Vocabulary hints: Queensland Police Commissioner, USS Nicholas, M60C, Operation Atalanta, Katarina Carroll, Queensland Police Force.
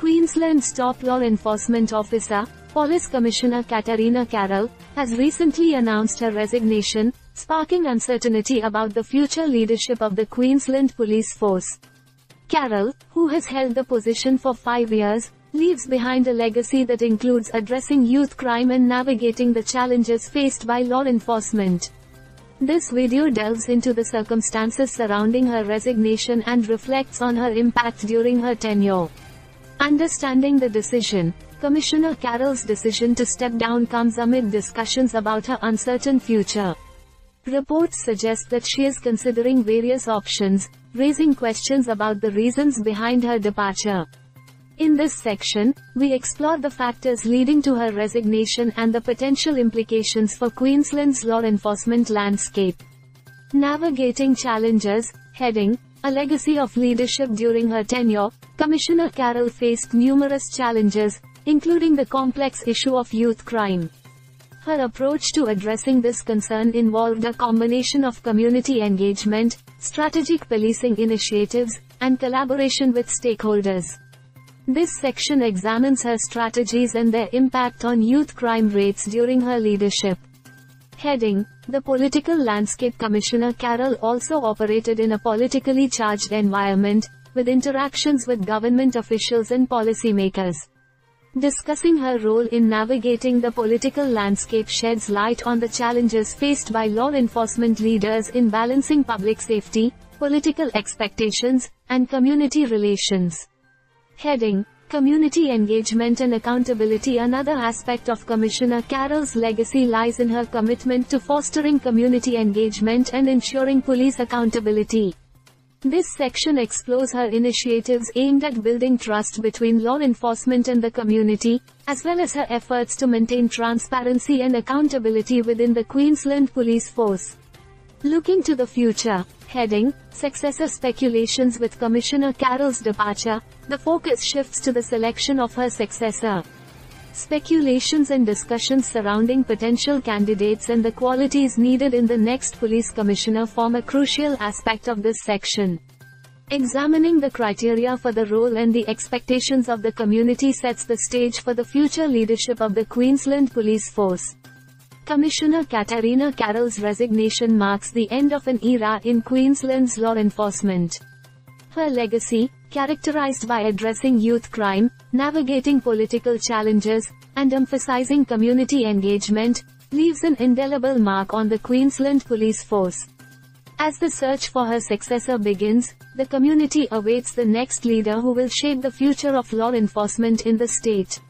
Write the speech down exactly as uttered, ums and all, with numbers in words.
Queensland's top law enforcement officer, Police Commissioner Katarina Carroll, has recently announced her resignation, sparking uncertainty about the future leadership of the Queensland Police Force. Carroll, who has held the position for five years, leaves behind a legacy that includes addressing youth crime and navigating the challenges faced by law enforcement. This video delves into the circumstances surrounding her resignation and reflects on her impact during her tenure. Understanding the decision. Commissioner Carroll's decision to step down comes amid discussions about her uncertain future. Reports suggest that she is considering various options, raising questions about the reasons behind her departure. In this section, we explore the factors leading to her resignation and the potential implications for Queensland's law enforcement landscape. Navigating challenges, heading, a legacy of leadership during her tenure, Commissioner Carroll faced numerous challenges, including the complex issue of youth crime. Her approach to addressing this concern involved a combination of community engagement, strategic policing initiatives, and collaboration with stakeholders. This section examines her strategies and their impact on youth crime rates during her leadership. Heading, the political landscape. Commissioner Carroll also operated in a politically charged environment, with interactions with government officials and policymakers. Discussing her role in navigating the political landscape sheds light on the challenges faced by law enforcement leaders in balancing public safety, political expectations, and community relations. Heading, community engagement and accountability. Another aspect of Commissioner Carroll's legacy lies in her commitment to fostering community engagement and ensuring police accountability. This section explores her initiatives aimed at building trust between law enforcement and the community, as well as her efforts to maintain transparency and accountability within the Queensland Police Force. Looking to the future. Heading, successor speculations. With Commissioner Carroll's departure, the focus shifts to the selection of her successor. Speculations and discussions surrounding potential candidates and the qualities needed in the next police commissioner form a crucial aspect of this section. Examining the criteria for the role and the expectations of the community sets the stage for the future leadership of the Queensland Police Force. Commissioner Katarina Carroll's resignation marks the end of an era in Queensland's law enforcement. Her legacy, characterized by addressing youth crime, navigating political challenges, and emphasizing community engagement, leaves an indelible mark on the Queensland Police Force. As the search for her successor begins, the community awaits the next leader who will shape the future of law enforcement in the state.